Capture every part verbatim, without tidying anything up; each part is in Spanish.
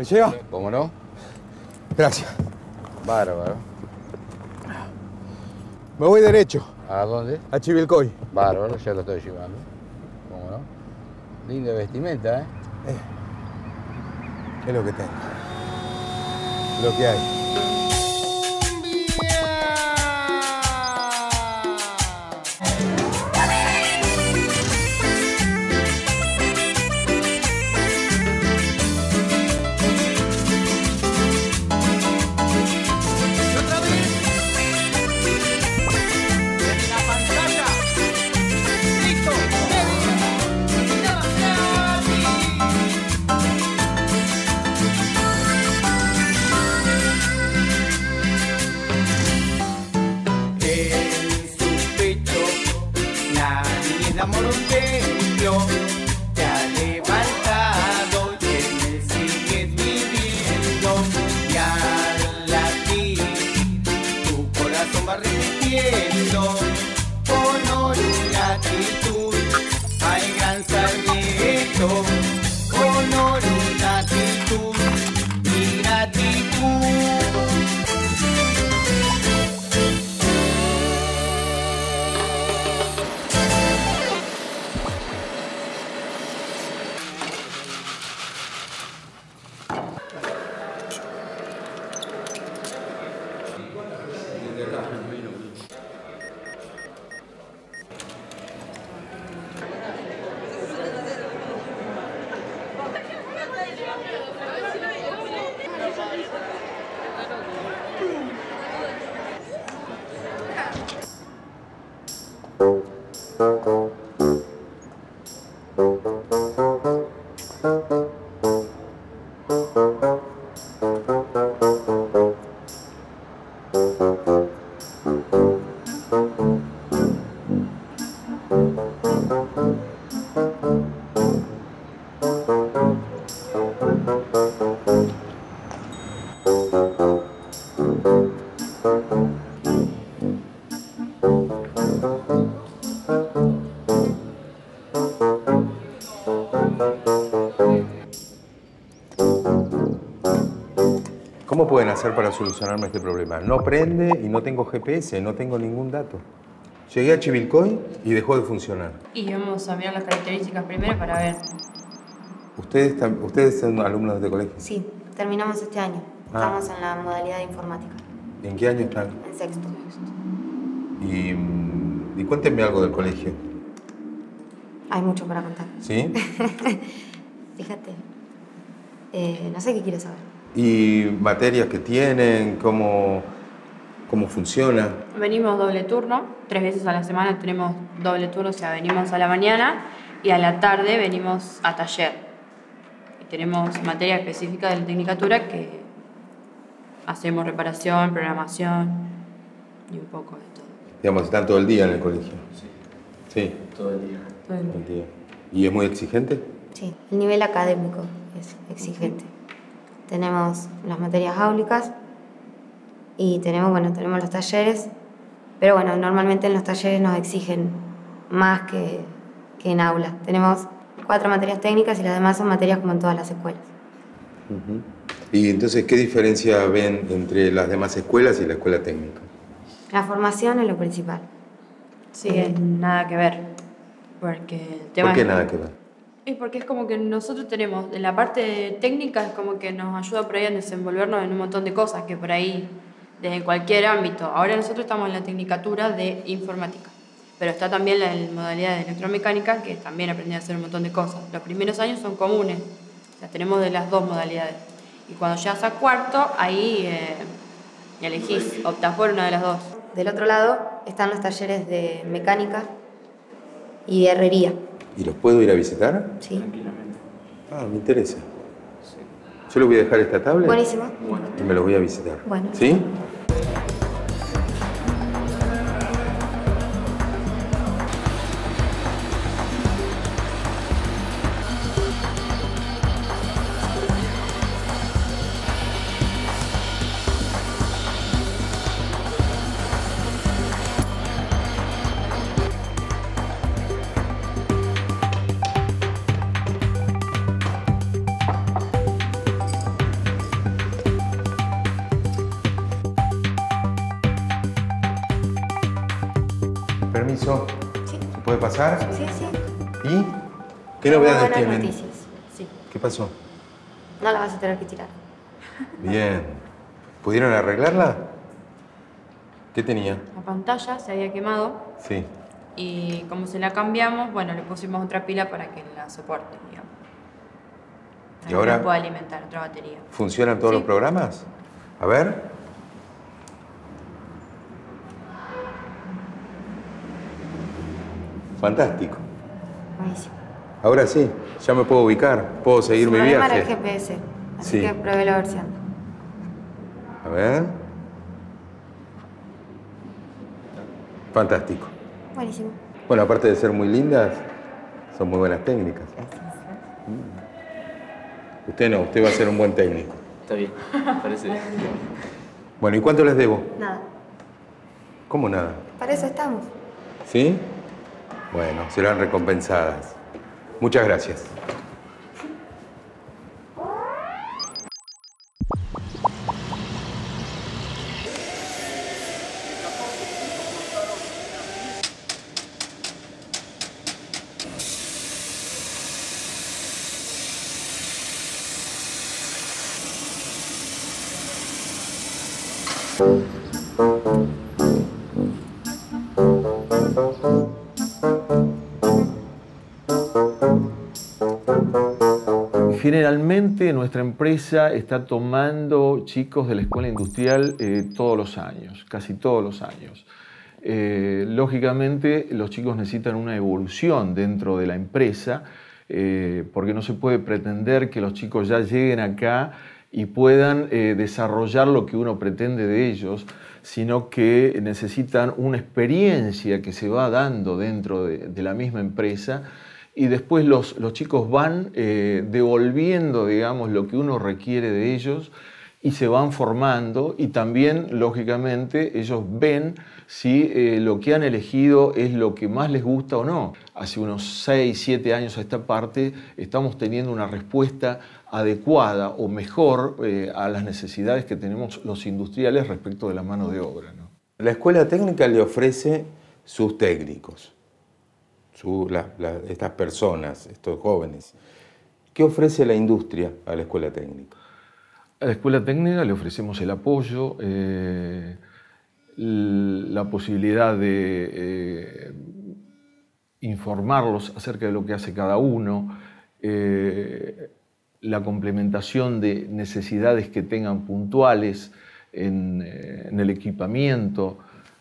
¿Me lleva? ¿Cómo no? Gracias. Bárbaro. Me voy derecho. ¿A dónde? A Chivilcoy. Bárbaro, ya lo estoy llevando. ¿Cómo no? Linda vestimenta, ¿eh? eh. Es lo que tengo. Lo que hay. ¿Cómo pueden hacer para solucionarme este problema? No prende y no tengo G P S, no tengo ningún dato. Llegué a Chivilcoy y dejó de funcionar. Y vamos a mirar las características primero para ver. ¿Ustedes, ustedes son alumnos de colegio? Sí, terminamos este año. Ah. Estamos en la modalidad de informática. ¿En qué año están? En sexto. Y, y cuéntenme algo del colegio. Hay mucho para contar. ¿Sí? Fíjate, eh, no sé qué quieres saber. ¿Y materias que tienen? ¿Cómo, cómo funciona? Venimos doble turno, tres veces a la semana tenemos doble turno, o sea, venimos a la mañana y a la tarde venimos a taller. Y tenemos materia específica de la tecnicatura que hacemos reparación, programación y un poco de todo. Digamos, están todo el día en el colegio. Sí. Sí. Todo el día. Todo el día. Todo el día. ¿Y es muy exigente? Sí, el nivel académico es exigente. Uh-huh. Tenemos las materias áulicas y tenemos, bueno, tenemos los talleres. Pero bueno, normalmente en los talleres nos exigen más que, que en aulas. Tenemos cuatro materias técnicas y las demás son materias como en todas las escuelas. Uh-huh. ¿Y entonces qué diferencia ven entre las demás escuelas y la escuela técnica? La formación es lo principal. Sí, eh, nada que ver. Porque el tema ¿Por qué es nada que ver? Es porque es como que nosotros tenemos, en la parte técnica es como que nos ayuda por ahí a desenvolvernos en un montón de cosas que por ahí, desde cualquier ámbito. Ahora nosotros estamos en la tecnicatura de informática, pero está también la modalidad de electromecánica que también aprendí a hacer un montón de cosas. Los primeros años son comunes, o sea, tenemos de las dos modalidades. Y cuando llegas a cuarto, ahí eh, elegís, optás por una de las dos. Del otro lado están los talleres de mecánica y de herrería. ¿Y los puedo ir a visitar? Sí. Tranquilamente. Ah, me interesa. Sí. Yo les voy a dejar esta tablet. Buenísimo. Bueno. Y me los voy a visitar. Bueno. ¿Sí? permiso? Sí. ¿Se puede pasar? Sí, sí. ¿Y qué novedades tienen? Buenas noticias, sí. ¿Qué pasó? No la vas a tener que tirar. Bien. ¿Pudieron arreglarla? ¿Qué tenía? La pantalla se había quemado. Sí. Y como se la cambiamos, bueno, le pusimos otra pila para que la soporte, digamos. Y ahora puede alimentar otra batería. ¿Funcionan todos los programas? A ver. Fantástico. Buenísimo. Ahora sí, ya me puedo ubicar, puedo seguir mi viaje. El problema era el G P S, así que probé la versión. A ver. Fantástico. Buenísimo. Bueno, aparte de ser muy lindas, son muy buenas técnicas. Gracias. Usted no, usted va a ser un buen técnico. Está bien, parece bien. Bueno, ¿y cuánto les debo? Nada. ¿Cómo nada? Para eso estamos. ¿Sí? Bueno, serán recompensadas. Muchas gracias. Generalmente nuestra empresa está tomando chicos de la escuela industrial eh, todos los años, casi todos los años. Eh, lógicamente los chicos necesitan una evolución dentro de la empresa eh, porque no se puede pretender que los chicos ya lleguen acá y puedan eh, desarrollar lo que uno pretende de ellos, sino que necesitan una experiencia que se va dando dentro de, de la misma empresa. Y después los, los chicos van eh, devolviendo, digamos, lo que uno requiere de ellos y se van formando. Y también, lógicamente, ellos ven si eh, lo que han elegido es lo que más les gusta o no. Hace unos seis, siete años a esta parte estamos teniendo una respuesta adecuada o mejor eh, a las necesidades que tenemos los industriales respecto de la mano de obra, ¿no? La escuela técnica le ofrece sus técnicos. Su, la, la, estas personas, estos jóvenes. ¿Qué ofrece la industria a la escuela técnica? A la escuela técnica le ofrecemos el apoyo, eh, la posibilidad de eh, informarlos acerca de lo que hace cada uno, eh, la complementación de necesidades que tengan puntuales en, en el equipamiento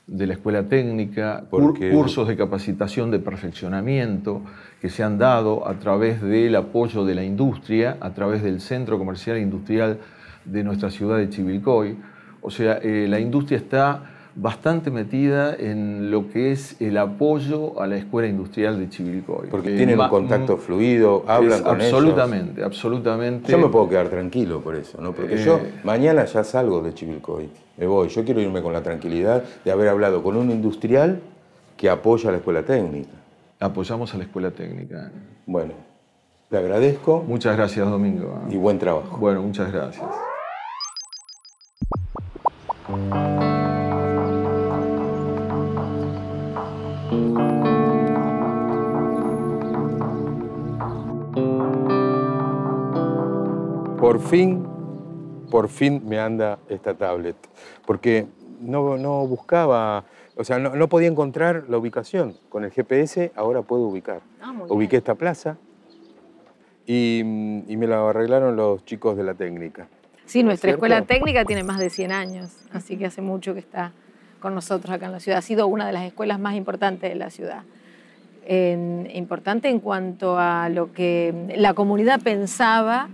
de la escuela técnica, Porque... cursos de capacitación de perfeccionamiento que se han dado a través del apoyo de la industria, a través del Centro Comercial e Industrial de nuestra ciudad de Chivilcoy. O sea, eh, la industria está bastante metida en lo que es el apoyo a la escuela industrial de Chivilcoy. Porque eh, tienen un contacto fluido, hablan con ellos. Absolutamente, absolutamente. Yo me puedo quedar tranquilo por eso, ¿no? Porque eh... yo mañana ya salgo de Chivilcoy, me voy. Yo quiero irme con la tranquilidad de haber hablado con un industrial que apoya a la escuela técnica. Apoyamos a la escuela técnica. Bueno, le agradezco. Muchas gracias, Domingo. Y buen trabajo. Bueno, muchas gracias. Por fin, por fin me anda esta tablet, porque no, no buscaba, o sea, no, no podía encontrar la ubicación. Con el G P S ahora puedo ubicar. Ah, muy Ubiqué bien. Esta plaza y, y me la arreglaron los chicos de la técnica. Sí, nuestra escuela técnica tiene más de cien años, así que hace mucho que está con nosotros acá en la ciudad. Ha sido una de las escuelas más importantes de la ciudad. En, importante en cuanto a lo que la comunidad pensaba,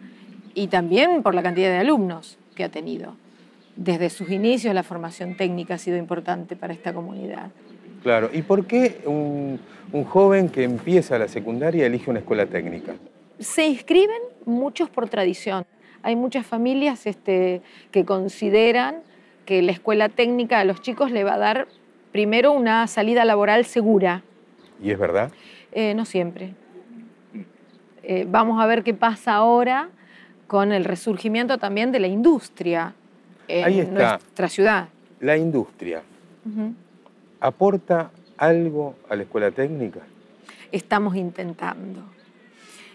y también por la cantidad de alumnos que ha tenido. Desde sus inicios la formación técnica ha sido importante para esta comunidad. Claro, ¿y por qué un, un joven que empieza la secundaria elige una escuela técnica? Se inscriben muchos por tradición. Hay muchas familias este, que consideran que la escuela técnica a los chicos le va a dar primero una salida laboral segura. ¿Y es verdad? Eh, no siempre. Eh, vamos a ver qué pasa ahora con el resurgimiento también de la industria en Ahí está. nuestra ciudad. La industria uh-huh. aporta algo a la escuela técnica? Estamos intentando.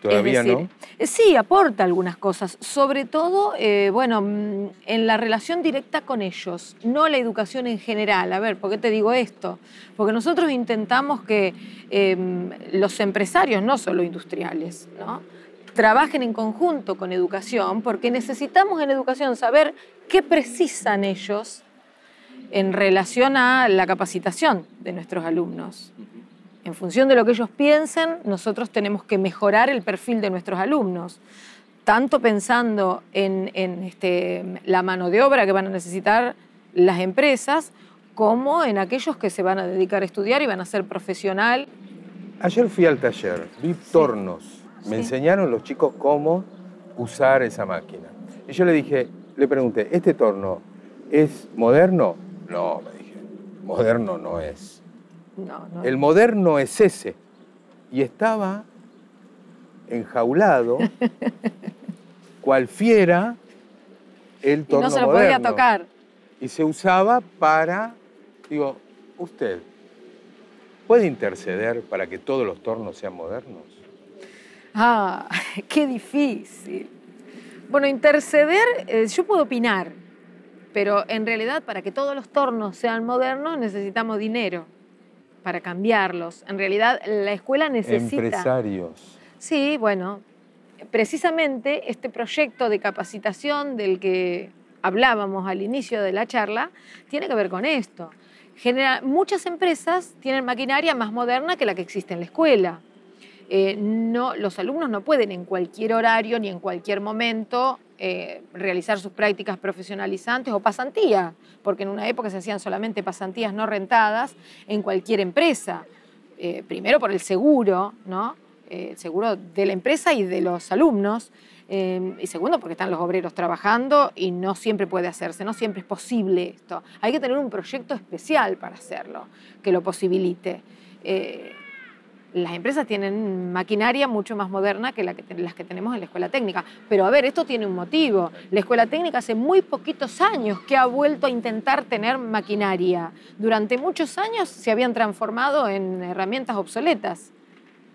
¿Todavía decir, no? Sí, aporta algunas cosas, sobre todo, eh, bueno, en la relación directa con ellos, no la educación en general. A ver, ¿por qué te digo esto? Porque nosotros intentamos que eh, los empresarios, no solo industriales, ¿no?, trabajen en conjunto con educación, porque necesitamos en educación saber qué precisan ellos en relación a la capacitación de nuestros alumnos. En función de lo que ellos piensen, nosotros tenemos que mejorar el perfil de nuestros alumnos, tanto pensando en, en este, la mano de obra que van a necesitar las empresas, como en aquellos que se van a dedicar a estudiar y van a ser profesional. Ayer fui al taller, vi tornos. Sí. Me sí. enseñaron los chicos cómo usar esa máquina. Y yo le dije, le pregunté, ¿este torno es moderno? No, me dije, moderno no es. No, no. El moderno es ese. Y estaba enjaulado, cual fiera, el torno moderno. Y no se lo podía tocar. Y se usaba para... Digo, ¿usted puede interceder para que todos los tornos sean modernos? Ah, qué difícil. Bueno, interceder, eh, yo puedo opinar, pero en realidad para que todos los tornos sean modernos necesitamos dinero para cambiarlos. En realidad, la escuela necesita... Empresarios. Sí, bueno, precisamente este proyecto de capacitación del que hablábamos al inicio de la charla tiene que ver con esto. Genera... Muchas empresas tienen maquinaria más moderna que la que existe en la escuela. Eh, no, los alumnos no pueden en cualquier horario ni en cualquier momento eh, realizar sus prácticas profesionalizantes o pasantías, porque en una época se hacían solamente pasantías no rentadas en cualquier empresa. Eh, primero por el seguro, ¿no? Eh, el seguro de la empresa y de los alumnos. Eh, y segundo porque están los obreros trabajando y no siempre puede hacerse, no siempre es posible esto. Hay que tener un proyecto especial para hacerlo, que lo posibilite. Eh, Las empresas tienen maquinaria mucho más moderna que, la que las que tenemos en la escuela técnica. Pero a ver, esto tiene un motivo. La escuela técnica hace muy poquitos años que ha vuelto a intentar tener maquinaria. Durante muchos años se habían transformado en herramientas obsoletas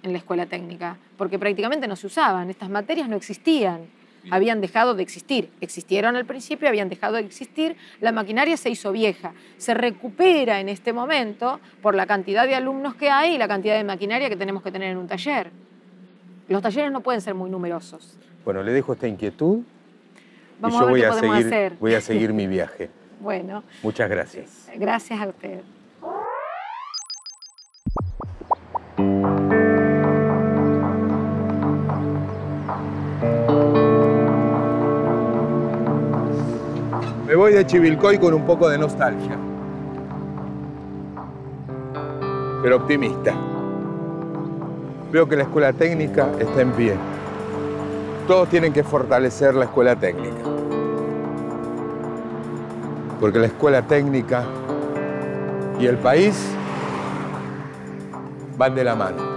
en la escuela técnica, porque prácticamente no se usaban, estas materias no existían, habían dejado de existir. Existieron al principio, habían dejado de existir, la maquinaria se hizo vieja. Se recupera en este momento por la cantidad de alumnos que hay y la cantidad de maquinaria que tenemos que tener en un taller. Los talleres no pueden ser muy numerosos. Bueno, le dejo esta inquietud. Vamos a ver qué podemos hacer. Voy a seguir mi viaje. Bueno. Muchas gracias. Gracias a usted. Me voy de Chivilcoy con un poco de nostalgia, pero optimista. Veo que la escuela técnica está en pie. Todos tienen que fortalecer la escuela técnica, porque la escuela técnica y el país van de la mano.